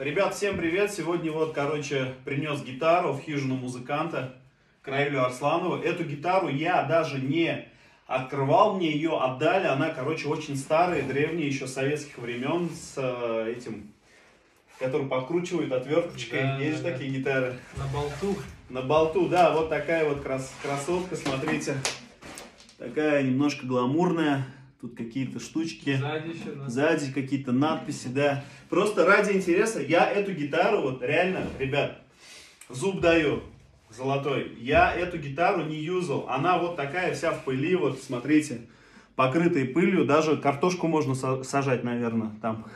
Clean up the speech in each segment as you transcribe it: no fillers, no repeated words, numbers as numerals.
Ребят, всем привет! Сегодня вот, короче, принес гитару в хижину музыканта к Раилю Арсланову. Эту гитару я даже не открывал, мне ее отдали. Она, короче, очень старая, древняя, еще советских времен, с этим, который подкручивают отверточкой. Да, есть же такие гитары. На болту. На болту, да, вот такая вот красотка, смотрите. Такая немножко гламурная. Тут какие-то штучки, сзади какие-то надписи, да. Просто ради интереса я эту гитару, вот реально, ребят, зуб даю золотой. Я эту гитару не юзал, она вот такая вся в пыли, вот смотрите, покрытой пылью. Даже картошку можно сажать, наверное, там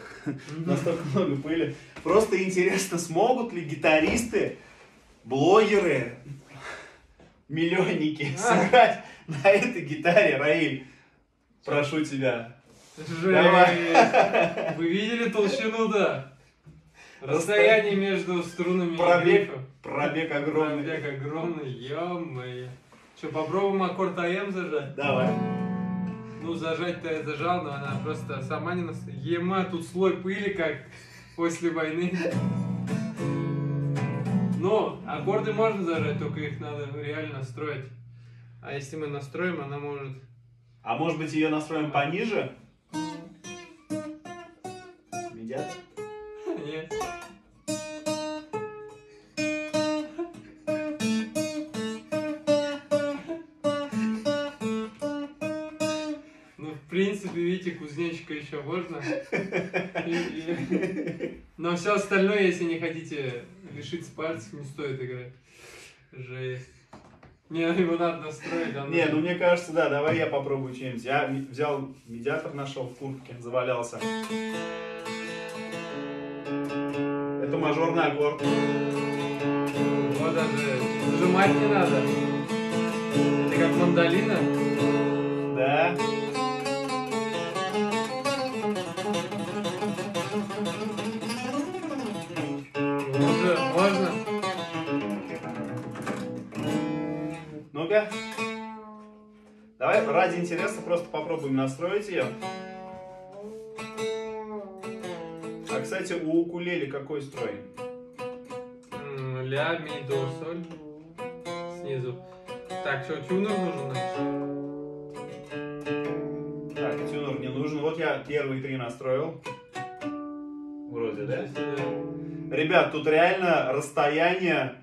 настолько много пыли. Просто интересно, смогут ли гитаристы, блогеры, миллионники сыграть на этой гитаре, Раиль? Прошу тебя. Давай. Вы видели толщину, да? Расстояние между струнами. Пробег огромный. Пробег огромный, ё-моё. Что, попробуем аккорд АМ зажать? Давай. Ну, зажать-то я зажал, но она просто сама не нас... Ема, тут слой пыли, как после войны. Но аккорды можно зажать, только их надо реально настроить. А если мы настроим, она может... А может быть, ее настроим пониже? Видят? Нет. Ну, в принципе, видите, кузнечика еще можно. Но все остальное, если не хотите лишиться пальцев, не стоит играть. Жесть. Не, его надо настроить. Не, ну мне кажется, да, давай я попробую чем-нибудь. Я взял медиатор, нашел в куртке, завалялся. Это мажорный аккорд. Вот даже нажимать не надо. Это как мандолина. Да. Уже можно. Давай ради интереса просто попробуем настроить ее. А, кстати, у укулеле какой строй? Ля, ми, до, соль. Снизу. Так, что, тюнер нужен? Так, тюнер не нужен. Вот я первые три настроил. Вроде, да? Ребят, тут реально расстояние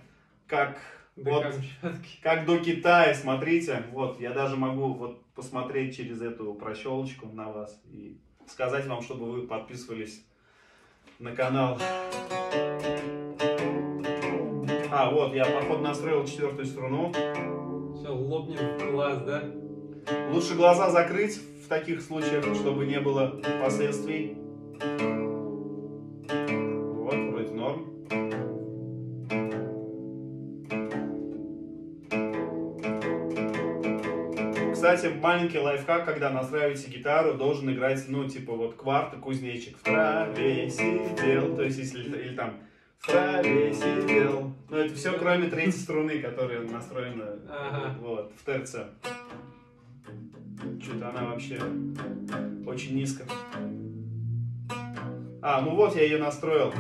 как... Да вот, как до Китая, смотрите, вот, я даже могу вот посмотреть через эту прощелочку на вас и сказать вам, чтобы вы подписывались на канал. А, вот, я, походу, настроил четвертую струну. Все, лопнет глаз, да? Лучше глаза закрыть в таких случаях, чтобы не было последствий. Кстати, маленький лайфхак, когда настраиваете гитару, должен играть, ну, типа, вот кварта, кузнечик. В траве сидел, то есть, если, или там, в траве сидел. Ну, это все, кроме третьей струны, которая настроена, ага. Вот, в терце. Что-то она вообще очень низко. А, ну вот, я ее настроил.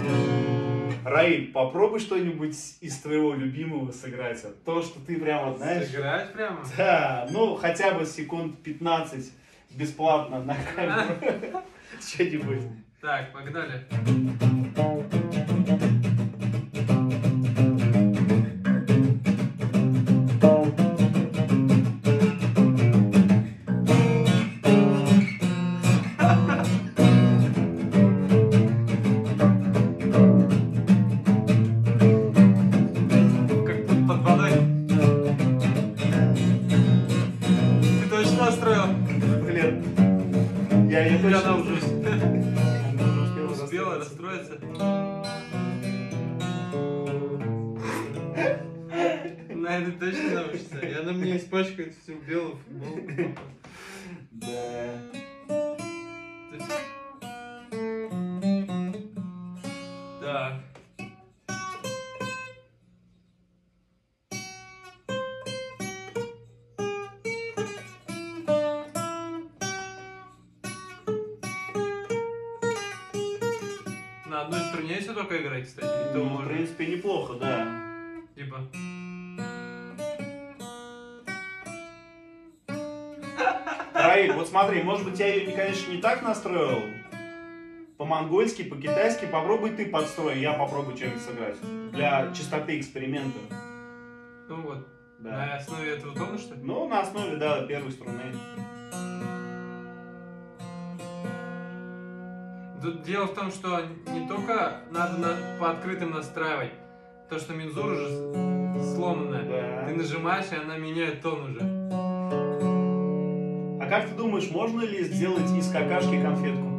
Раиль, попробуй что-нибудь из твоего любимого сыграть. То, что ты прямо знаешь. Сыграть прямо? Да, ну хотя бы секунд 15 бесплатно на камеру. Что-нибудь. Так, погнали. Наверное, точно научится. Я на мне испачкает всю белую футболку. Да. Да. Надо одной струне все только играть, кстати. Ну, можно... в принципе, неплохо, да. Типа. Раиль, вот смотри, может быть, я ее, конечно, не так настроил. По-монгольски, по-китайски. Попробуй ты подстрой, я попробую что-нибудь сыграть. Для чистоты эксперимента. Ну вот. Да. На основе этого тона, что ли? Ну, на основе, да, первой струны. Тут дело в том, что не только надо по открытым настраивать, то, что мензура уже сломанная. Да. Ты нажимаешь, и она меняет тон уже. А как ты думаешь, можно ли сделать из какашки конфетку?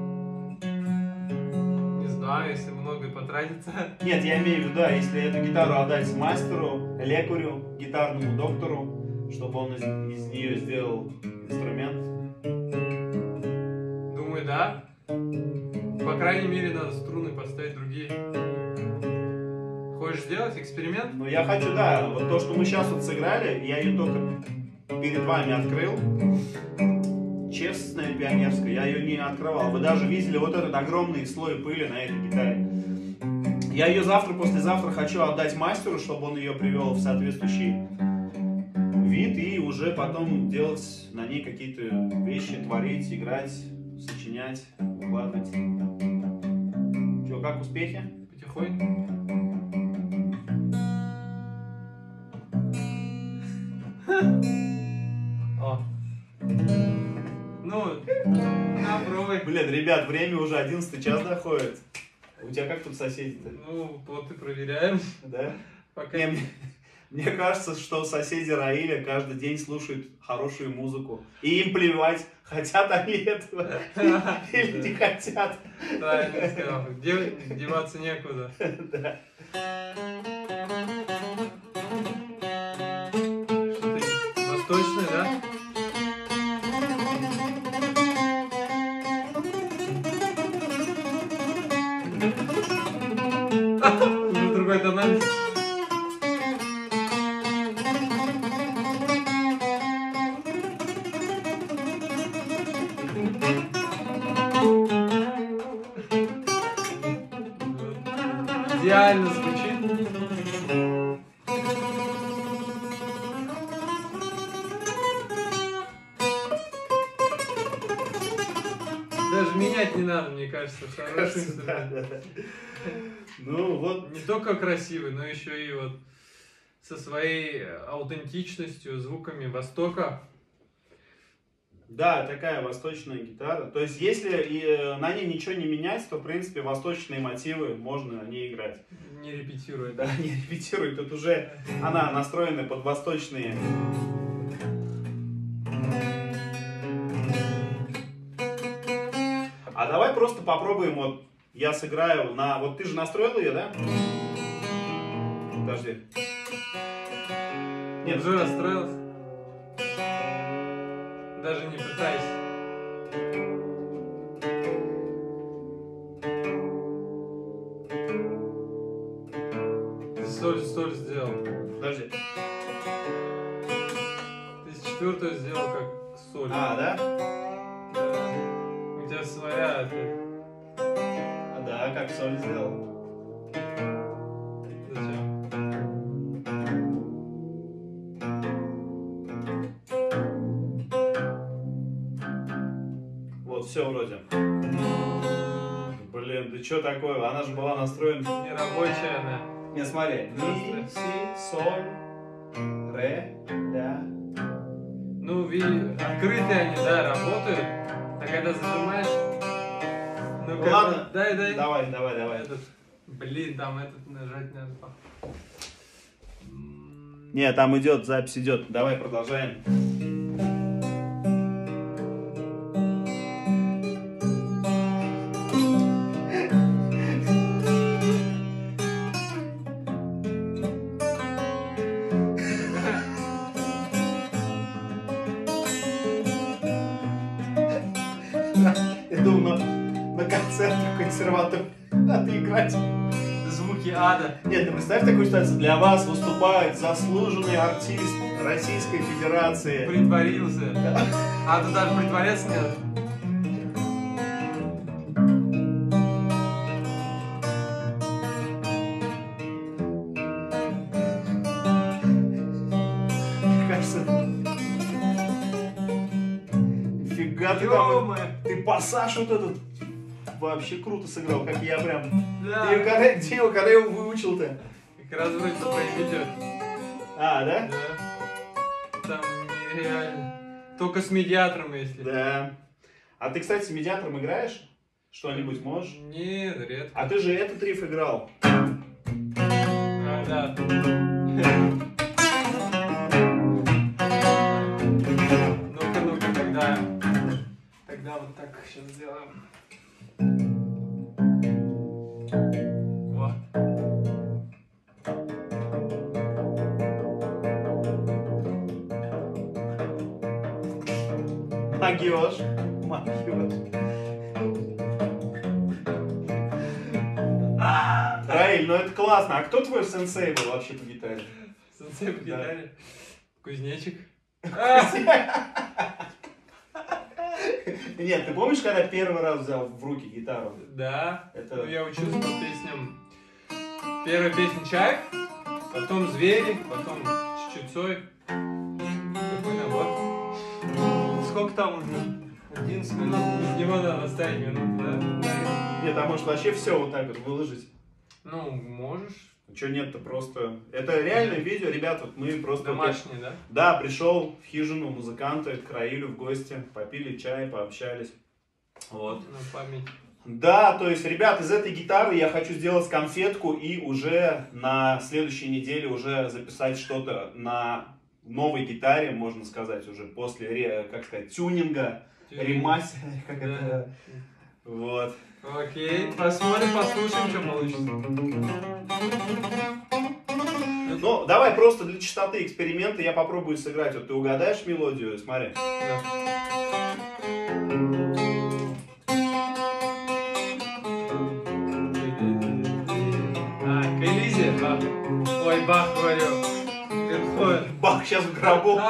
Не знаю, если много потратится. Нет, я имею в виду, да, если эту гитару отдать мастеру, лекарю, гитарному доктору, чтобы он из нее сделал инструмент. Думаю, да. По крайней мере, надо струны поставить другие. Хочешь сделать эксперимент? Ну, я хочу, да. Вот то, что мы сейчас вот сыграли, я ее только перед вами открыл. Честная пионерская, я ее не открывал. Вы даже видели вот этот огромный слой пыли на этой гитаре. Я ее завтра, послезавтра хочу отдать мастеру, чтобы он ее привел в соответствующий вид и уже потом делать на ней какие-то вещи, творить, играть, сочинять, укладывать. Чё, как успехи? Потихоньку. О. Ну, попробуй. Блин, ребят, время уже 11 час доходит. У тебя как тут соседи-то? Ну, вот и проверяем. Да? Пока... Не, мне кажется, что соседи Раиля каждый день слушают хорошую музыку. И им плевать, хотят они этого или не хотят. Да, я не сказал. Деваться некуда. Что-то восточное, да? Уже другой тональность. Идеально звучит. Даже менять не надо, мне кажется, хороший инструмент. Да, да. Ну вот. Не только красивый, но еще и вот со своей аутентичностью, звуками Востока. Да, такая восточная гитара. То есть, если на ней ничего не менять, то, в принципе, восточные мотивы можно на ней играть. Не репетирует. Да, не репетирует. Тут уже она настроена под восточные. А давай просто попробуем, вот, я сыграю на... Вот ты же настроил ее, да? Подожди. Нет, уже расстроился. Даже не пытаюсь. Ты соль сделал. Подожди. Ты с четвертую сделал как соль. А, да? Да. У тебя своя. Ты... А, да, как соль сделал. Все вроде. Блин, да что такое? Она же была настроена. Не рабочая она. Не, смотри. Ми, си, соль, ре, да. Ну, открытые они, да, работают. А когда зажимаешь... Ну, как ладно. Вот, дай. Давай. Этот... Блин, там этот нажать надо. Не, там идет, запись идет. Давай продолжаем. Отыграть звуки ада. Нет, ты представь такую ситуацию. Для вас выступает заслуженный артист Российской Федерации. Притворился. Да. А ты даже притворяться нет. Ага, ты там, ты пассаж вот этот вообще круто сыграл, как я прям. Да. Ты когда я его выучил-то? Как раз вроде поймет. А, да? Да. Там нереально. Только с медиатором, если. Да. А ты, кстати, с медиатором играешь? Что-нибудь можешь? Нет, редко. А ты же этот риф играл. А, да. Ну-ка, ну-ка, тогда. Тогда вот так сейчас сделаем. Магиош, магиош. Раиль, ну это классно. А кто твой сенсей был вообще по гитаре? Сенсей по гитаре? Кузнечик. Нет, ты помнишь, когда первый раз взял в руки гитару? Да, я учился по песням. Первая песня «Чайф», потом «Звери», потом «Чучцой». Такой набор. Сколько там уже? 11 минут. Не вода, оставить минут, да. Нет, а может вообще все вот так вот выложить? Ну, можешь. Че нет-то просто... Это реальное видео, ребят, вот мы просто... Домашние, да? Да, пришел в хижину музыканта, к Раилю в гости, попили чай, пообщались. Вот. На память. Да, то есть, ребят, из этой гитары я хочу сделать конфетку и уже на следующей неделе уже записать что-то на новой гитаре, можно сказать, уже после, как сказать, тюнинга, ремастера, как это... Вот. Окей, посмотрим, послушаем, что получится. Ну, давай просто для чистоты эксперимента я попробую сыграть. Вот ты угадаешь мелодию, смотри. Да. А, к Элизе, Бах. Ой, Бах, говорю. Бах сейчас в гробу.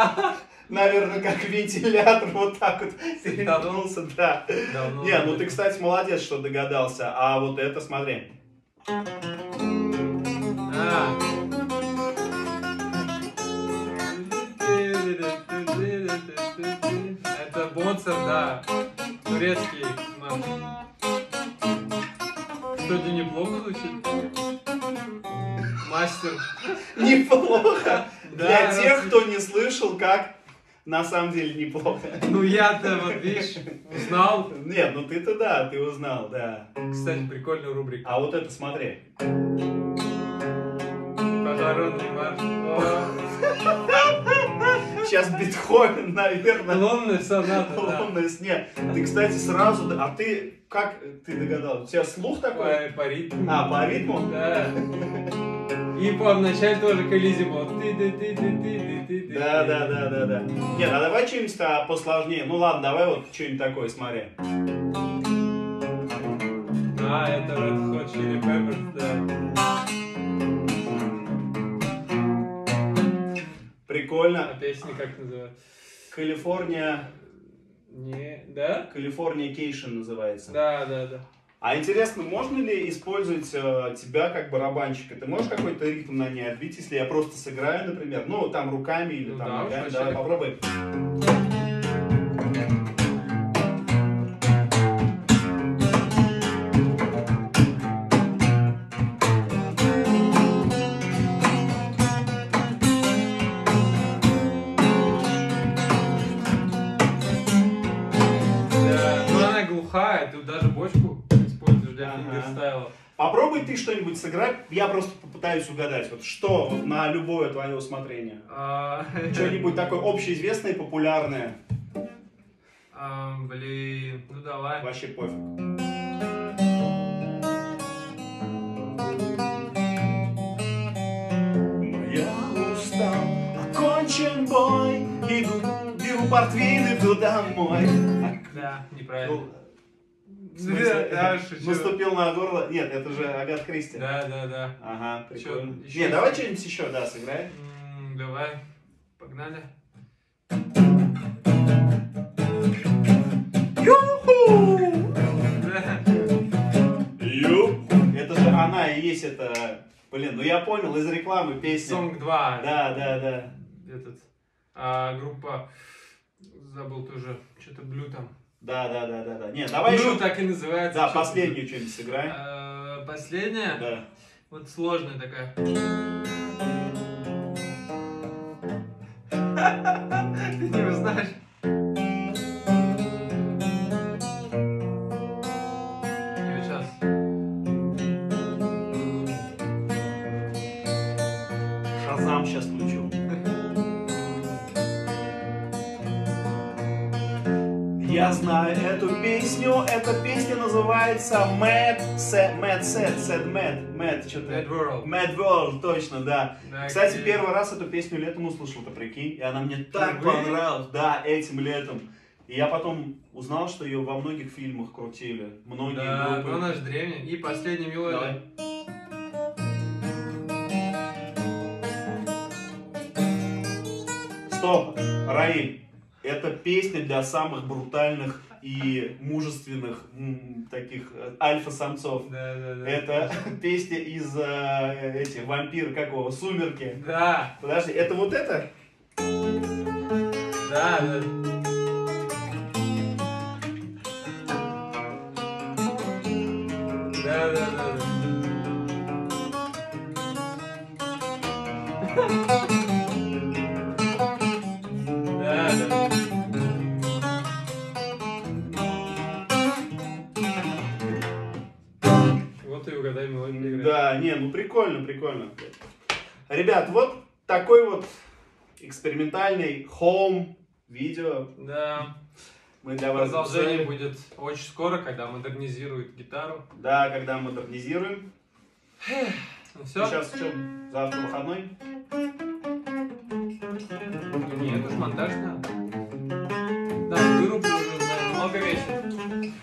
Наверное, как вентилятор вот так вот перевернулся, да. Давно не, ну ты, кстати, молодец, что догадался. А вот это, смотри. А. Это Боцер, да. Турецкий. Что-то неплохо звучит. Мастер. Неплохо. Для тех, кто не слышал, как... На самом деле неплохо. Ну я-то, вот видишь, узнал. Нет, ну ты-то да, ты узнал, да. Кстати, прикольная рубрика. А вот это смотри. Похоронный марш. Сейчас Бетховен, наверное. Лунная соната, лунная, да. Нет, ты, кстати, сразу... А ты, как ты догадался? У тебя слух такой? По ритму. А, по ритму? Да. И по вначале тоже коллизии было. Да, да, да, да, да. Нет, а давай что-нибудь посложнее. Ну ладно, давай вот что-нибудь такое, смотри. А, это Red Hot Chili Pepper, да. Прикольно. А песня как называется? Калифорния... Не, да? Калифорния Кейшн называется. Да, да, да. А интересно, можно ли использовать тебя как барабанщика? Ты можешь какой-то ритм на ней отбить, если я просто сыграю, например? Ну, там руками или ну, там да, ногами. Давай попробуй. Попробуй ты что-нибудь сыграть, я просто попытаюсь угадать, вот что вот, на любое твое усмотрение. Что-нибудь такое общеизвестное и популярное. Блин, ну давай. Вообще пофиг. Я устал, окончен бой, иду, беру портвейн, иду домой. Да, неправильно. Смысле, да, наступил на горло. Нет, это же Агата Кристи. Да, да, да. Ага, прикольно. Еще нет, давай что-нибудь еще, да, сыграй. Давай, погнали. Ю-ху! Это же она и есть это... Блин, ну я понял, из рекламы песни. Song 2. Да, да, да. Этот... группа... Забыл тоже. Что-то блю там. Да. Нет, давай еще... так и называется. Да, последнюю что-нибудь сыграем. Последняя? Да. Вот сложная такая. Ты не узнаешь? Я знаю эту песню, эта песня называется Mad World, точно, да. Кстати, первый раз эту песню летом услышал, ты прикинь, и она мне так понравилась, да, этим летом. И я потом узнал, что ее во многих фильмах крутили, многие группы. Да, она же древняя. И последняя мелодия. Стоп, Раиль. Это песня для самых брутальных и мужественных таких альфа-самцов. Да. Это песня из этих вампир какого? Сумерки. Да. Подожди, это вот это? Да. Да. Да, не, ну прикольно. Ребят, вот такой вот экспериментальный хоум-видео. Да. Мы для вас продолжение будет очень скоро, когда модернизируют гитару. Да, когда модернизируем. Ну все. Сейчас что, завтра выходной? Нет, уж монтаж надо. Да, вырубили уже много вечера.